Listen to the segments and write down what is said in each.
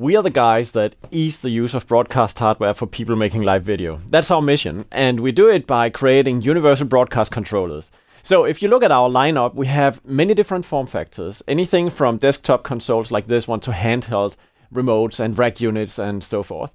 We are the guys that ease the use of broadcast hardware for people making live video. That's our mission, and we do it by creating universal broadcast controllers. So if you look at our lineup, we have many different form factors, anything from desktop consoles like this one to handheld remotes and rack units and so forth.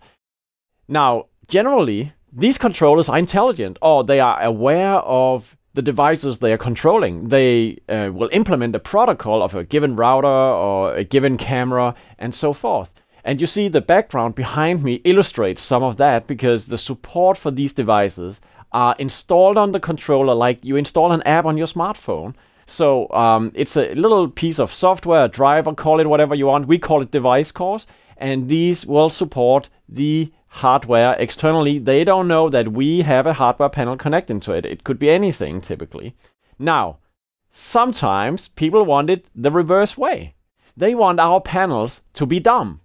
Now, generally, these controllers are intelligent, or they are aware of the devices they are controlling. They will implement a protocol of a given router or a given camera and so forth. And you see the background behind me illustrates some of that, because the support for these devices are installed on the controller like you install an app on your smartphone. So it's a little piece of software, a driver, call it whatever you want. We call it device cores, and these will support the hardware externally. They don't know that we have a hardware panel connecting to it. It could be anything typically. Now, sometimes people want it the reverse way. They want our panels to be dumb.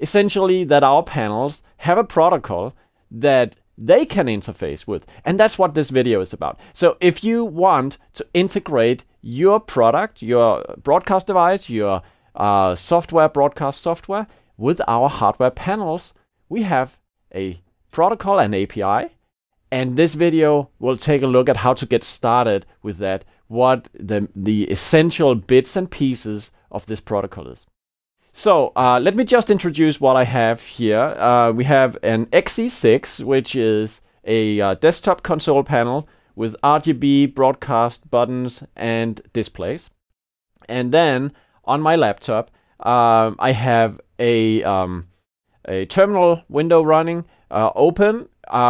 Essentially, that our panels have a protocol that they can interface with. And that's what this video is about. So if you want to integrate your product, your broadcast device, your broadcast software with our hardware panels, we have a protocol and API. And this video will take a look at how to get started with that, what the essential bits and pieces of this protocol is. So let me just introduce what I have here. We have an XC6, which is a desktop console panel with RGB broadcast buttons and displays. And then on my laptop, I have a terminal window running open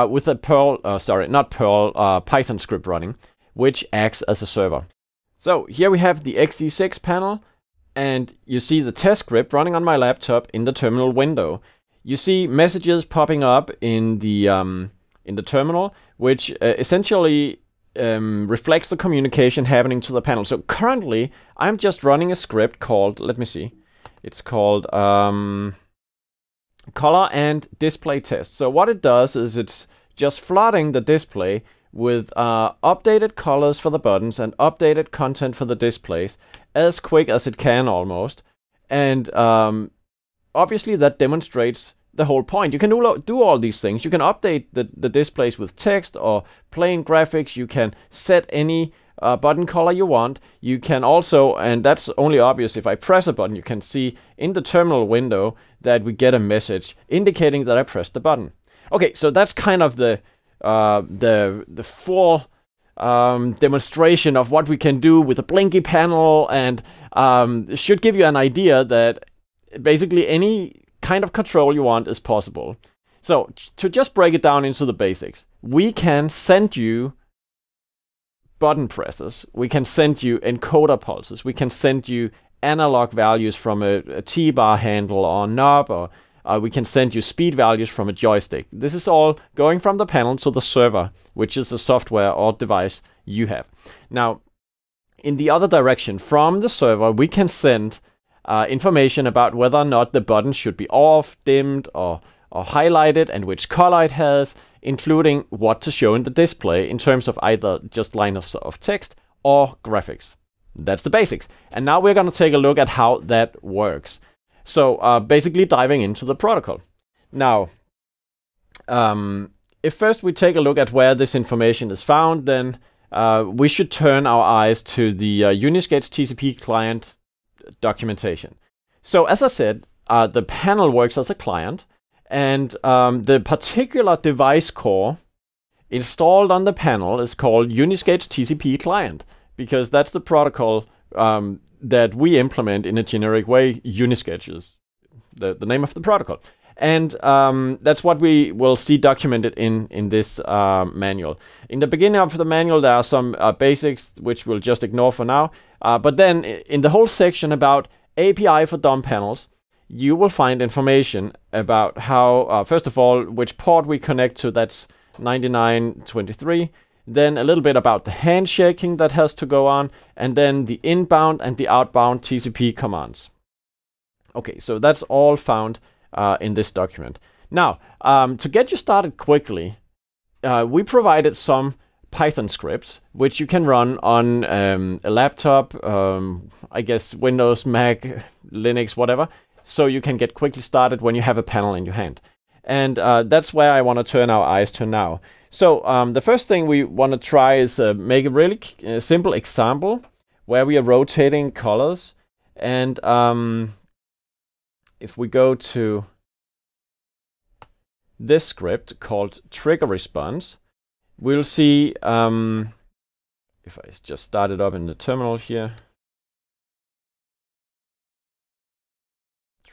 with a Python script running, which acts as a server. So here we have the XC6 panel. And you see the test script running on my laptop in the terminal window. You see messages popping up in the terminal, which essentially reflects the communication happening to the panel. So currently, I'm just running a script called, let me see, it's called color and display test. So what it does is it's just flooding the display with updated colors for the buttons and updated content for the displays as quick as it can almost. And obviously that demonstrates the whole point. You can do all these things. You can update the displays with text or plain graphics. You can set any button color you want. You can also, and that's only obvious if I press a button, you can see in the terminal window that we get a message indicating that I pressed the button. Okay, so that's kind of the full demonstration of what we can do with a blinky panel, and should give you an idea that basically any kind of control you want is possible. So to just break it down into the basics, we can send you button presses, we can send you encoder pulses, we can send you analog values from a T-bar handle or knob, or we can send you speed values from a joystick. This is all going from the panel to the server, which is the software or device you have. Now, in the other direction, from the server, we can send information about whether or not the button should be off, dimmed, or highlighted, and which color it has, including what to show in the display in terms of either just line of text or graphics. That's the basics. And now we're going to take a look at how that works. So basically diving into the protocol. Now, if first we take a look at where this information is found, then we should turn our eyes to the UniSketch TCP client documentation. So as I said, the panel works as a client, and the particular device core installed on the panel is called UniSketch TCP client, because that's the protocol that we implement in a generic way. UniSketch is the name of the protocol. And that's what we will see documented in this manual. In the beginning of the manual, there are some basics which we'll just ignore for now. But then in the whole section about API for dumb panels, you will find information about how, first of all, which port we connect to, that's 9923. Then a little bit about the handshaking that has to go on, and then the inbound and the outbound TCP commands. Okay, so that's all found in this document. Now, to get you started quickly, we provided some Python scripts, which you can run on a laptop, I guess Windows, Mac, Linux, whatever. so you can get quickly started when you have a panel in your hand. And that's where I want to turn our eyes to now. So the first thing we want to try is make a really simple example where we are rotating colors. And if we go to this script called TriggerResponse, we'll see, if I just start it up in the terminal here,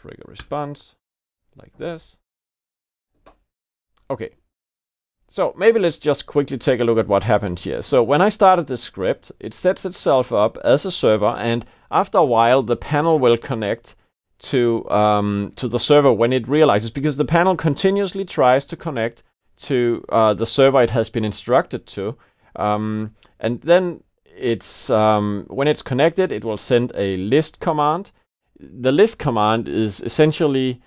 TriggerResponse, like this. Okay, so maybe let's just quickly take a look at what happened here. So when I started the script, it sets itself up as a server, and after a while the panel will connect to the server when it realizes, because the panel continuously tries to connect to the server it has been instructed to, and then it's when it's connected, it will send a list command. The list command is essentially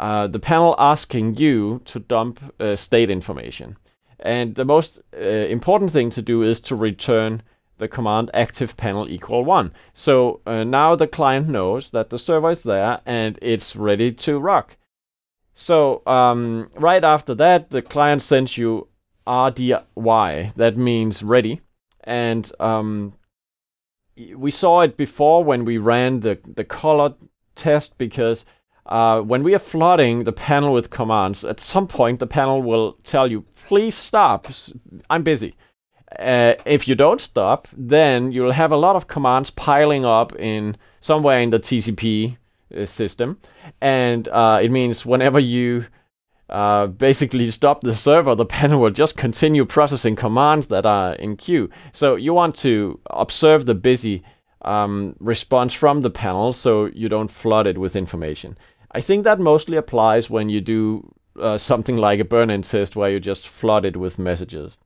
the panel asking you to dump state information, and the most important thing to do is to return the command active panel = 1. So now the client knows that the server is there and it's ready to rock. So right after that, the client sends you RDY, that means ready, and we saw it before when we ran the color test, because when we are flooding the panel with commands, at some point the panel will tell you, please stop, I'm busy. If you don't stop, then you'll have a lot of commands piling up in somewhere in the TCP system, and it means whenever you basically stop the server, the panel will just continue processing commands that are in queue. So you want to observe the busy response from the panel so you don't flood it with information. I think that mostly applies when you do something like a burn-in test where you just flood it with messages.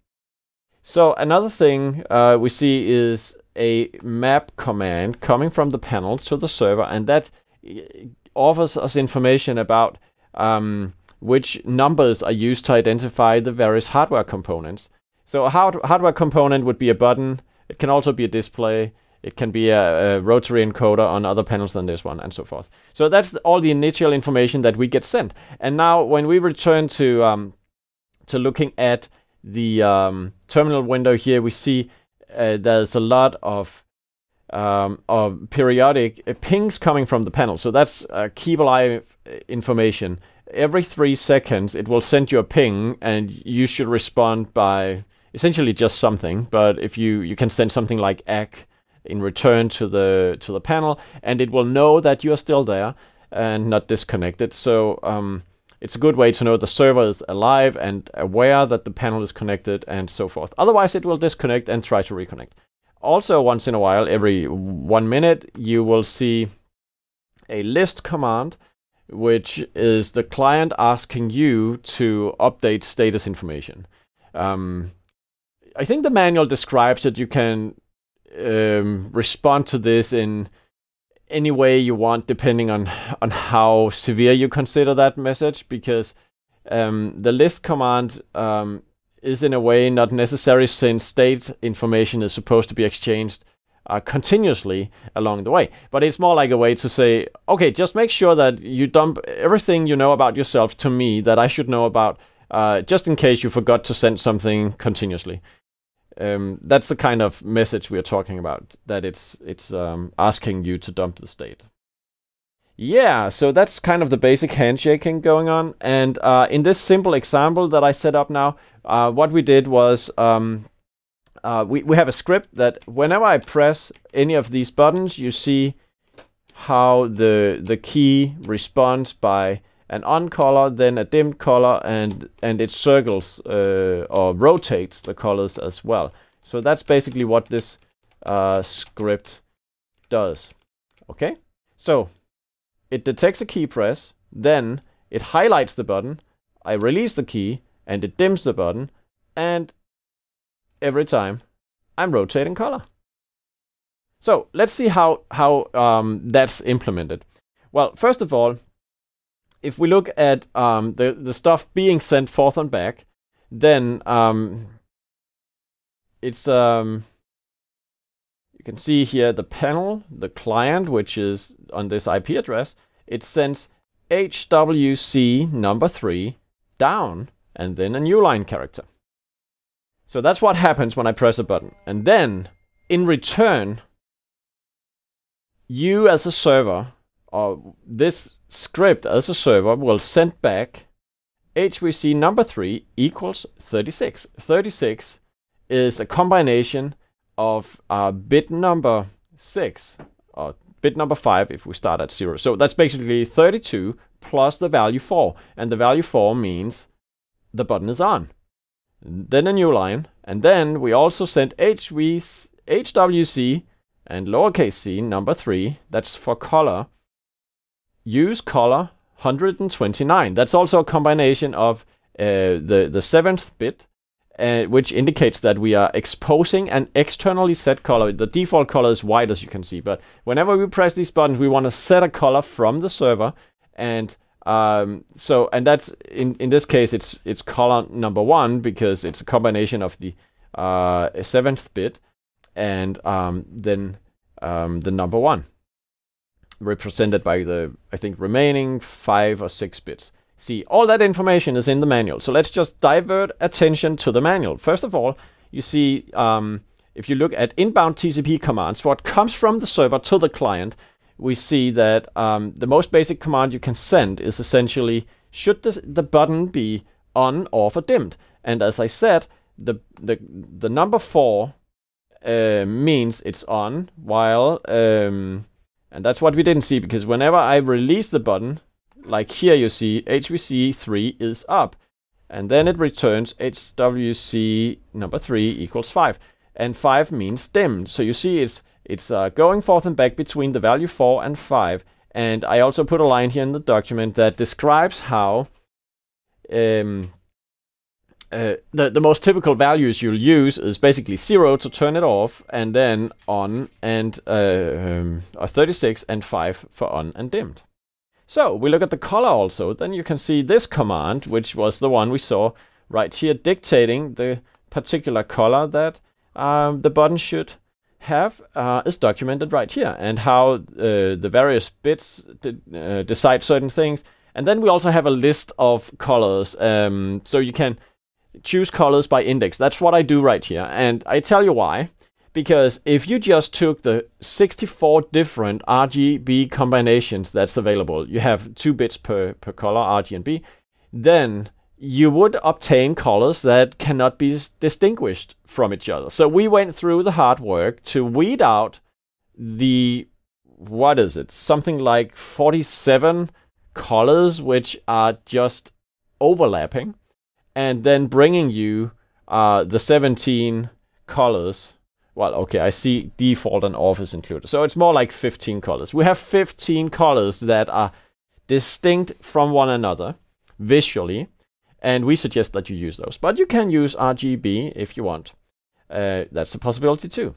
So another thing we see is a map command coming from the panel to the server, and that offers us information about which numbers are used to identify the various hardware components. So a hardware component would be a button, it can also be a display, it can be a rotary encoder on other panels than this one, and so forth. So that's all the initial information that we get sent. And now when we return to looking at the terminal window here, we see there's a lot of periodic pings coming from the panel. So that's keep alive information. Every 3 seconds it will send you a ping, and you should respond by essentially just something. But if you can send something like ACK in return to the panel, and it will know that you are still there and not disconnected. So it's a good way to know the server is alive and aware that the panel is connected, and so forth. Otherwise it will disconnect and try to reconnect. Also, once in a while, every 1 minute, you will see a list command, which is the client asking you to update status information. I think the manual describes that you can respond to this in any way you want, depending on how severe you consider that message, because the list command is in a way not necessary, since state information is supposed to be exchanged continuously along the way. But it's more like a way to say, okay, just make sure that you dump everything you know about yourself to me that I should know about, just in case you forgot to send something continuously. That's the kind of message we are talking about, that it's asking you to dump the state. Yeah, so that's kind of the basic handshaking going on. And in this simple example that I set up now, what we did was we have a script that whenever I press any of these buttons, you see how the key responds by an on color, then a dimmed color, and it circles or rotates the colors as well. So that's basically what this script does. Okay, so it detects a key press, then it highlights the button, I release the key, and it dims the button, and every time I'm rotating color. So let's see how that's implemented. Well, first of all, if we look at the stuff being sent forth and back, then you can see here the panel, the client, which is on this IP address, it sends HWC number 3 down and then a new line character. So that's what happens when I press a button. And then, in return, you as a server, or this script as a server, will send back HWC number 3 equals 36. 36 is a combination of bit number 6, or bit number 5 if we start at 0. So that's basically 32 plus the value 4. And the value 4 means the button is on. Then a new line, and then we also send HWC and lowercase c number 3, that's for color, use color 129. That's also a combination of the 7th bit, which indicates that we are exposing an externally set color. The default color is white, as you can see, but whenever we press these buttons, we want to set a color from the server, and that's in this case it's color number 1 because it's a combination of the 7th bit and the number 1 represented by the, I think, remaining 5 or 6 bits. See, all that information is in the manual. So let's just divert attention to the manual. First of all, you see if you look at inbound TCP commands, what comes from the server to the client, we see that the most basic command you can send is essentially, should the button be on, off, or dimmed? And as I said, the number 4 means it's on, while, and that's what we didn't see, because whenever I release the button, like here you see HWC 3 is up, and then it returns HWC number 3 equals 5, and 5 means dimmed. So you see it's going forth and back between the value 4 and 5. And I also put a line here in the document that describes how the most typical values you'll use is basically 0 to turn it off, and then on and 36 and 5 for on and dimmed. So we look at the color also. Then you can see this command, which was the one we saw right here, dictating the particular color that the button should have is documented right here, and how the various bits decide certain things. And then we also have a list of colors, so you can choose colors by index. That's what I do right here, and I tell you why. Because if you just took the 64 different RGB combinations that's available, you have 2 bits per color, RGB and B, then you would obtain colors that cannot be distinguished from each other. So we went through the hard work to weed out the, what is it, something like 47 colors which are just overlapping, and then bringing you the 17 colors. Well, okay, I see default and off is included. So it's more like 15 colors. We have 15 colors that are distinct from one another visually. And we suggest that you use those. But you can use RGB if you want. That's a possibility too.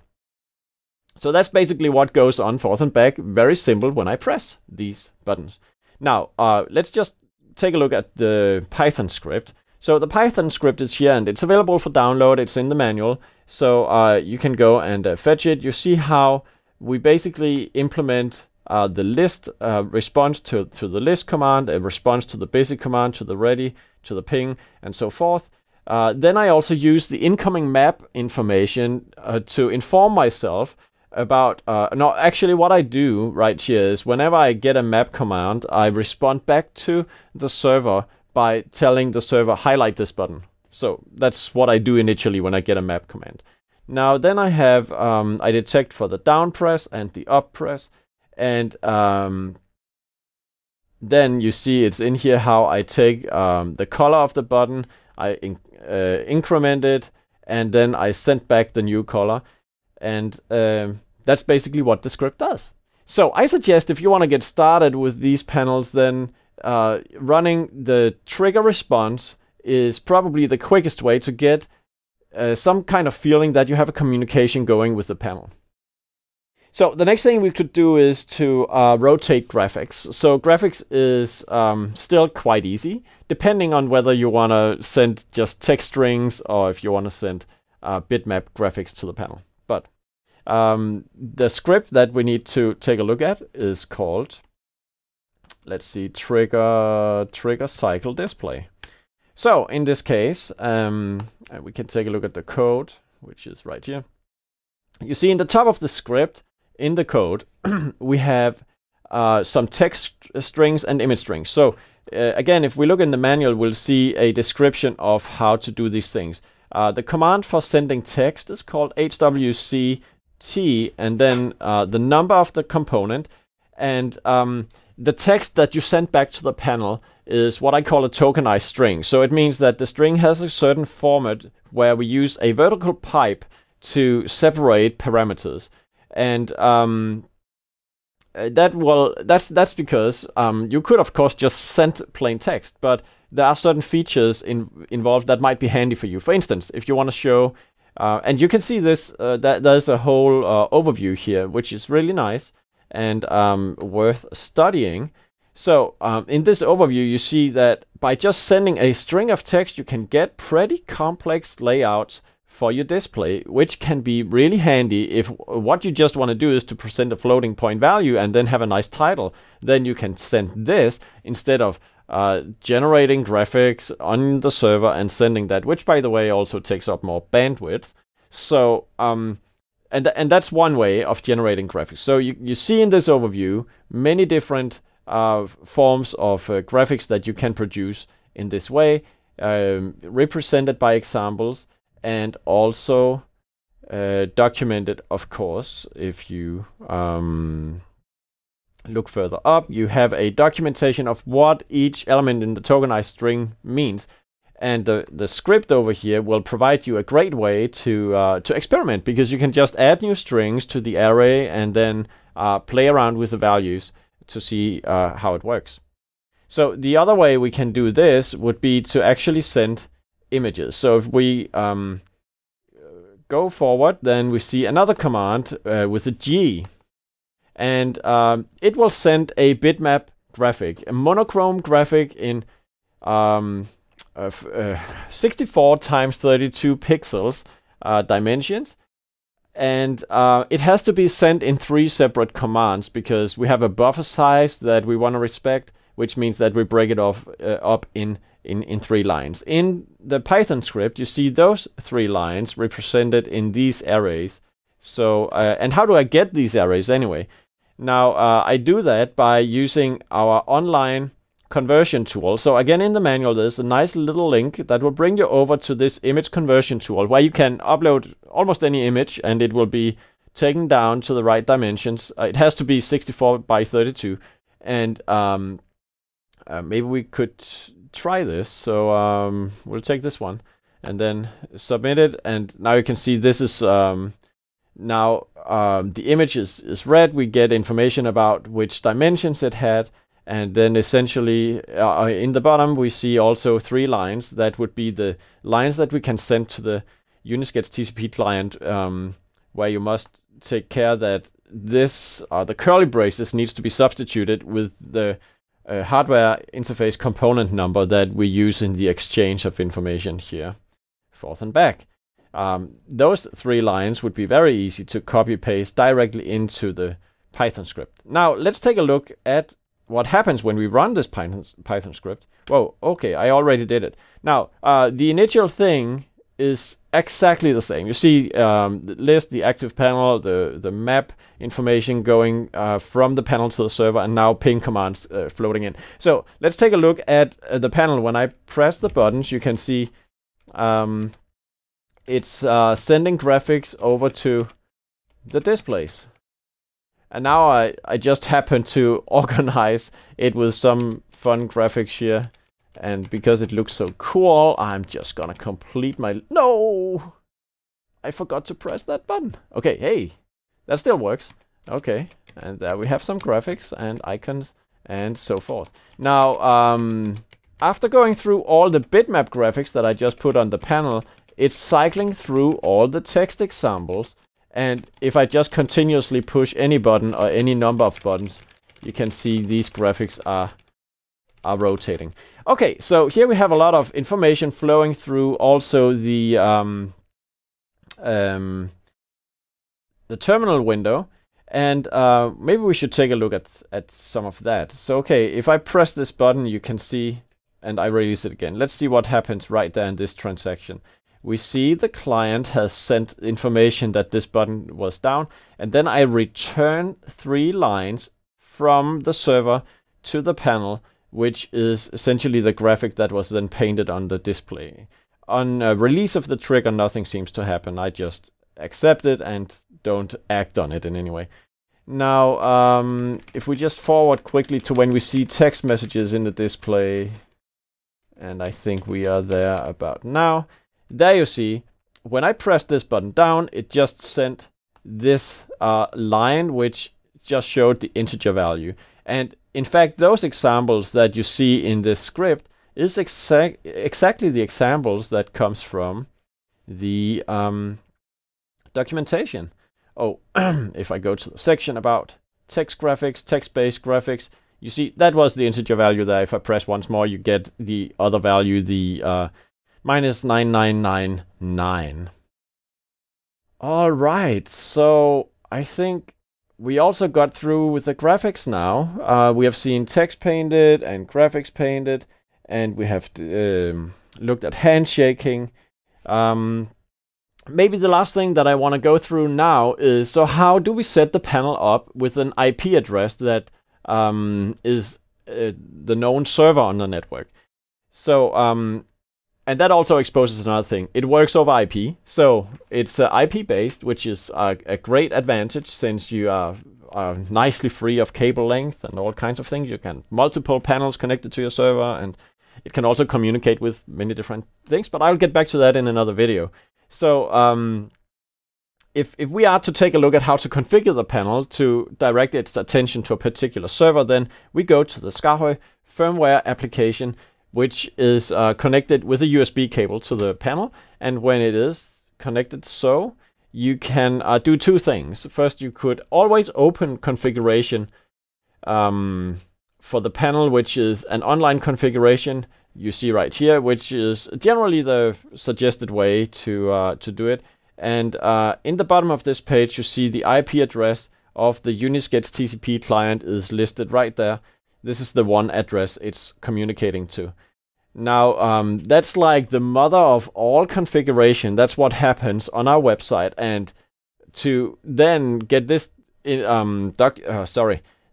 So that's basically what goes on forth and back. Very simple when I press these buttons. Now, let's just take a look at the Python script. So the Python script is here, and it's available for download. It's in the manual. So you can go and fetch it. You see how we basically implement the list response to the list command, a response to the busy command, to the ready, to the ping, and so forth. Then I also use the incoming map information to inform myself about, no, actually what I do right here is whenever I get a map command, I respond back to the server by telling the server, highlight this button. So that's what I do initially when I get a map command. Now then I have, I detect for the down press and the up press. And then you see it's in here how I take the color of the button, I increment it, and then I send back the new color. And that's basically what the script does. So I suggest if you want to get started with these panels, then running the trigger response is probably the quickest way to get some kind of feeling that you have a communication going with the panel. So the next thing we could do is to rotate graphics. So graphics is still quite easy, depending on whether you want to send just text strings or if you want to send bitmap graphics to the panel. But the script that we need to take a look at is called let's see, trigger cycle display. So in this case, we can take a look at the code, which is right here. You see in the top of the script, in the code, we have some text strings and image strings. So again, if we look in the manual, we'll see a description of how to do these things. The command for sending text is called hwct, and then the number of the component, and the text that you send back to the panel is what I call a tokenized string. So it means that the string has a certain format where we use a vertical pipe to separate parameters, and that's because you could of course just send plain text, but there are certain features involved that might be handy for you. For instance, if you want to show, and you can see this, there's a whole overview here, which is really nice and worth studying. So in this overview, you see that by just sending a string of text, you can get pretty complex layouts for your display, which can be really handy if what you just want to do is to present a floating point value and then have a nice title. Then you can send this instead of generating graphics on the server and sending that, which by the way also takes up more bandwidth. So and that's one way of generating graphics. So you see in this overview many different forms of graphics that you can produce in this way, represented by examples, and also documented, of course. If you look further up, you have a documentation of what each element in the tokenized string means, and the script over here will provide you a great way to experiment, because you can just add new strings to the array and then play around with the values to see how it works. So the other way we can do this would be to actually send images. So if we go forward, then we see another command with a G, and it will send a bitmap graphic, a monochrome graphic in 64 × 32 pixels dimensions, and it has to be sent in 3 separate commands because we have a buffer size that we want to respect, which means that we break it off up in 3 lines. In the Python script, you see those 3 lines represented in these arrays. So, and how do I get these arrays anyway? Now, I do that by using our online conversion tool. So again, in the manual, there's a nice little link that will bring you over to this image conversion tool, where you can upload almost any image and it will be taken down to the right dimensions. It has to be 64 × 32, and maybe we could try this. So we'll take this one and then submit it, and now you can see this is the image is red. We get information about which dimensions it had, and then essentially in the bottom we see also 3 lines that would be the lines that we can send to the UniSketch TCP client, where you must take care that this the curly braces needs to be substituted with the hardware interface component number that we use in the exchange of information here, forth and back. Those 3 lines would be very easy to copy paste directly into the Python script. Now let's take a look at what happens when we run this Python script. Whoa, okay, I already did it. Now the initial thing is exactly the same. You see the list, the active panel, the map information going from the panel to the server, and now ping commands floating in. So let's take a look at the panel. When I press the buttons, you can see it's sending graphics over to the displays. And now I just happen to organize it with some fun graphics here. And because it looks so cool, I'm just gonna complete my... No! I forgot to press that button. Okay, hey, that still works. Okay, and there we have some graphics and icons and so forth. Now, after going through all the bitmap graphics that I just put on the panel, it's cycling through all the text examples. And if I just continuously push any button or any number of buttons, you can see these graphics are rotating. Okay, so here we have a lot of information flowing through. Also the terminal window, And maybe we should take a look at some of that. So, okay, if I press this button, you can see, and I release it again. Let's see what happens right there in this transaction. We see the client has sent information that this button was down, and then I return 3 lines from the server to the panel, which is essentially the graphic that was then painted on the display. On release of the trigger, nothing seems to happen. I just accept it and don't act on it in any way. Now, if we just forward quickly to when we see text messages in the display, and I think we are there about now. There you see, when I press this button down, it just sent this line, which just showed the integer value. And in fact, those examples that you see in this script is exactly the examples that comes from the documentation. Oh, if I go to the section about text graphics, text-based graphics, you see that was the integer value there. If I press once more, you get the other value, the -9999. All right, so I think we also got through with the graphics now. We have seen text painted and graphics painted, and we have looked at handshaking. Maybe the last thing that I want to go through now is, so how do we set the panel up with an IP address that is the known server on the network? So, and that also exposes another thing. It works over IP, so it's IP-based, which is a great advantage since you are nicely free of cable length and all kinds of things. You can have multiple panels connected to your server, and it can also communicate with many different things, but I'll get back to that in another video. So if we are to take a look at how to configure the panel to direct its attention to a particular server, then we go to the SKAARHOJ firmware application, which is connected with a USB cable to the panel. And when it is connected, so you can do two things. First, you could always open configuration for the panel, which is an online configuration you see right here, which is generally the suggested way to do it. And in the bottom of this page, you see the IP address of the UniSketch TCP client is listed right there. This is the one address it's communicating to. Now, that's like the mother of all configuration. That's what happens on our website. And to then get this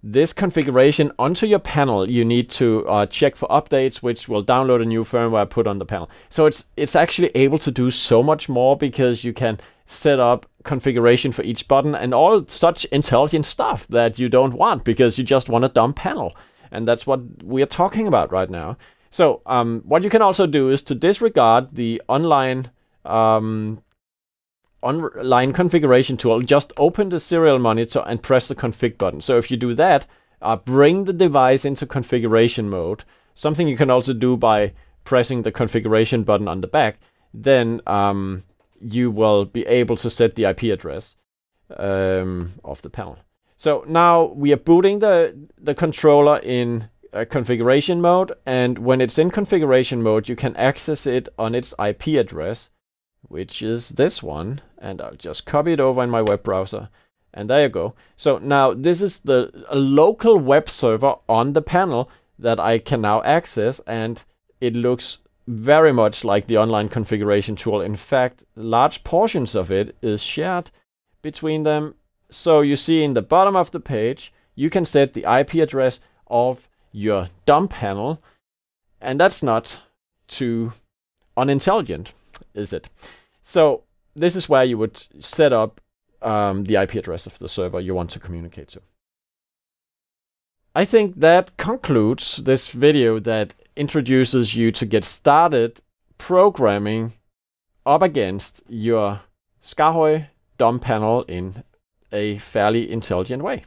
this configuration onto your panel, you need to check for updates, which will download a new firmware put on the panel. So it's actually able to do so much more because you can set up configuration for each button and all such intelligent stuff that you don't want because you just want a dumb panel. And that's what we are talking about right now. So what you can also do is to disregard the online configuration tool. Just open the serial monitor and press the config button. So if you do that, bring the device into configuration mode, something you can also do by pressing the configuration button on the back, then you will be able to set the IP address of the panel. So now we are booting the controller in configuration mode, and when it's in configuration mode, you can access it on its IP address, which is this one, and I'll just copy it over in my web browser, and there you go. So now this is a local web server on the panel that I can now access, and it looks very much like the online configuration tool. In fact, large portions of it is shared between them. So you see in the bottom of the page, you can set the IP address of your dumb panel, and that's not too unintelligent, is it? So this is where you would set up the IP address of the server you want to communicate to. I think that concludes this video that introduces you to get started programming up against your SKAARHOJ dumb panel in a fairly intelligent way.